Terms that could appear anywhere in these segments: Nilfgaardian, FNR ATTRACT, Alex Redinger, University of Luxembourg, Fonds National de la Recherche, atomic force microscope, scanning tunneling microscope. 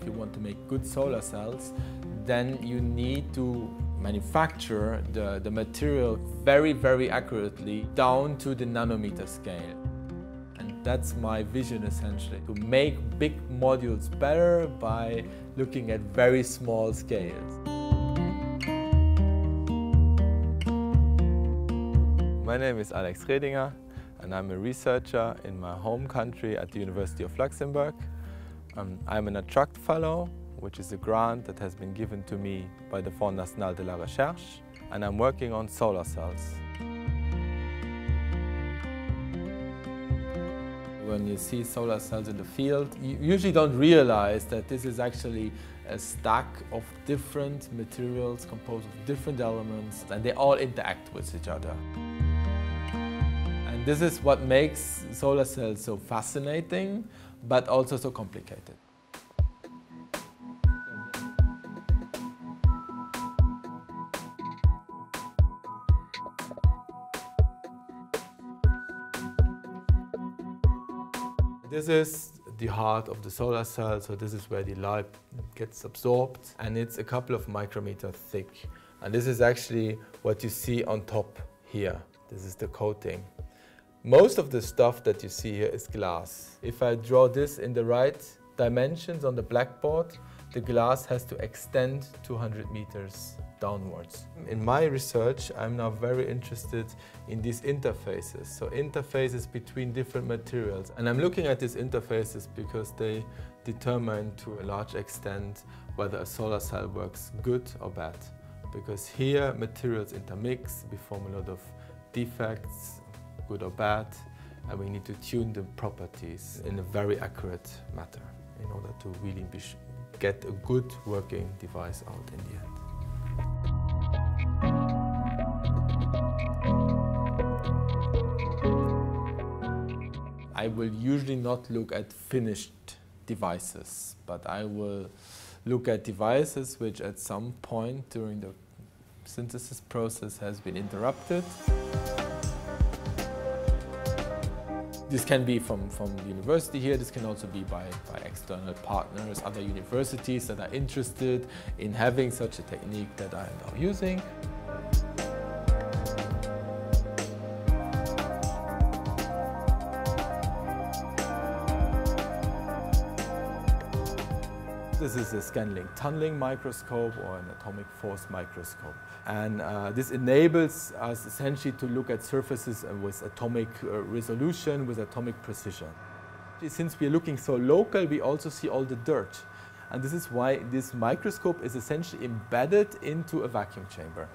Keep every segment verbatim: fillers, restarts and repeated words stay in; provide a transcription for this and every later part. if you want to make good solar cells, then you need to manufacture the, the material very, very accurately down to the nanometer scale. And that's my vision essentially, to make big modules better by looking at very small scales. My name is Alex Redinger and I'm a researcher in my home country at the University of Luxembourg. Um, I'm an ATTRACT Fellow, which is a grant that has been given to me by the Fonds National de la Recherche, and I'm working on solar cells. When you see solar cells in the field, you usually don't realize that this is actually a stack of different materials composed of different elements, and they all interact with each other. And this is what makes solar cells so fascinating, but also so complicated. This is the heart of the solar cell, so this is where the light gets absorbed, and it's a couple of micrometers thick. And this is actually what you see on top here. This is the coating. Most of the stuff that you see here is glass. If I draw this in the right dimensions on the blackboard, the glass has to extend two hundred meters downwards. In my research, I'm now very interested in these interfaces, so interfaces between different materials. And I'm looking at these interfaces because they determine to a large extent whether a solar cell works good or bad. Because here materials intermix, we form a lot of defects, good or bad, and we need to tune the properties in a very accurate manner in order to really be sure get a good working device out in the end. I will usually not look at finished devices, but I will look at devices which at some point during the synthesis process has been interrupted. This can be from, from the university here, this can also be by, by external partners, other universities that are interested in having such a technique that I am now using. This is a scanning tunneling microscope or an atomic force microscope. And uh, this enables us essentially to look at surfaces with atomic uh, resolution, with atomic precision. Since we are looking so local, we also see all the dirt. And this is why this microscope is essentially embedded into a vacuum chamber.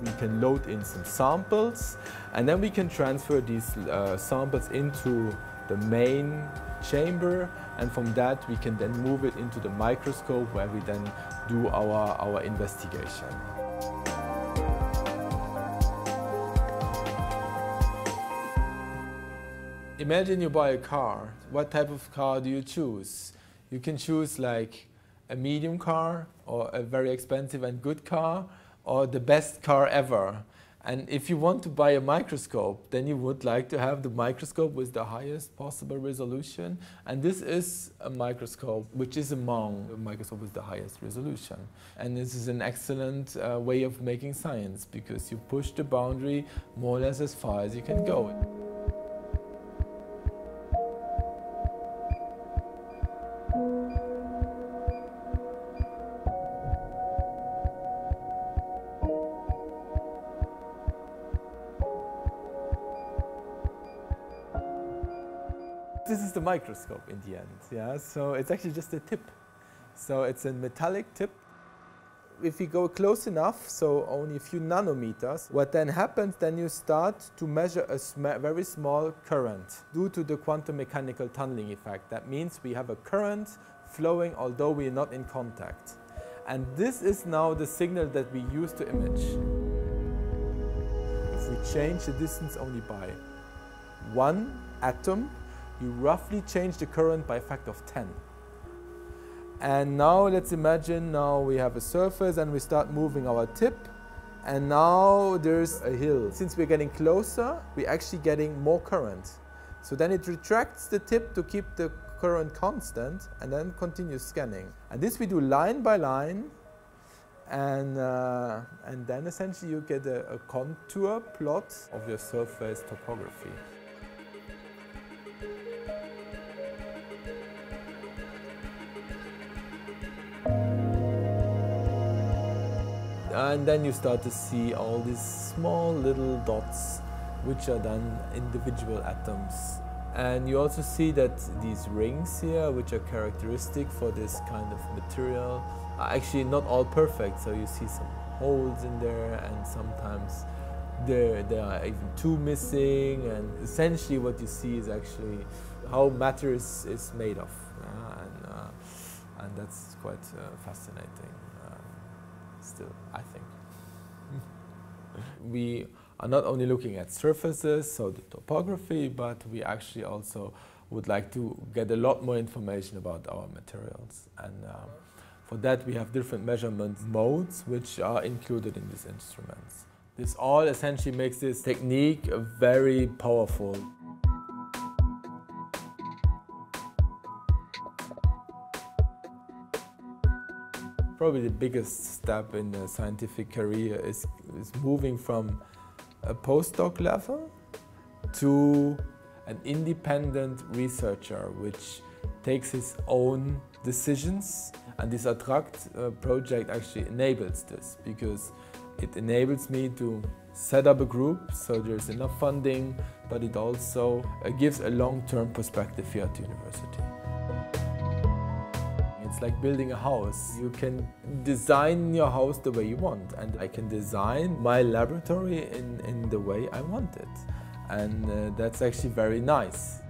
We can load in some samples, and then we can transfer these uh, samples into the main chamber, and from that we can then move it into the microscope where we then do our, our investigation. Imagine you buy a car. What type of car do you choose? You can choose like a medium car or a very expensive and good car or the best car ever. And if you want to buy a microscope, then you would like to have the microscope with the highest possible resolution. And this is a microscope which is among the microscope with the highest resolution. And this is an excellent uh, way of making science, because you push the boundary more or less as far as you can go. This is the microscope in the end, yeah? So it's actually just a tip. So it's a metallic tip. If you go close enough, so only a few nanometers, what then happens, then you start to measure a sm very small current due to the quantum mechanical tunneling effect. That means we have a current flowing although we are not in contact. And this is now the signal that we use to image. If we change the distance only by one atom, you roughly change the current by a factor of ten. And now let's imagine now we have a surface and we start moving our tip, and now there's a hill. Since we're getting closer, we're actually getting more current. So then it retracts the tip to keep the current constant and then continues scanning. And this we do line by line, and, uh, and then essentially you get a, a contour plot of your surface topography. And then you start to see all these small little dots, which are then individual atoms. And you also see that these rings here, which are characteristic for this kind of material, are actually not all perfect. So you see some holes in there, and sometimes there, there are even two missing. And essentially what you see is actually how matter is, is made of. Uh, and, uh, and that's quite uh, fascinating uh, still, I think. We are not only looking at surfaces, so the topography, but we actually also would like to get a lot more information about our materials. And um, for that we have different measurement modes which are included in these instruments. This all essentially makes this technique very powerful. Probably the biggest step in the scientific career is, is moving from a postdoc level to an independent researcher, which takes his own decisions, and this ATTRACT uh, project actually enables this, because it enables me to set up a group, so there's enough funding, but it also uh, gives a long-term perspective here at the university. It's like building a house. You can design your house the way you want, and I can design my laboratory in, in the way I want it. And uh, that's actually very nice.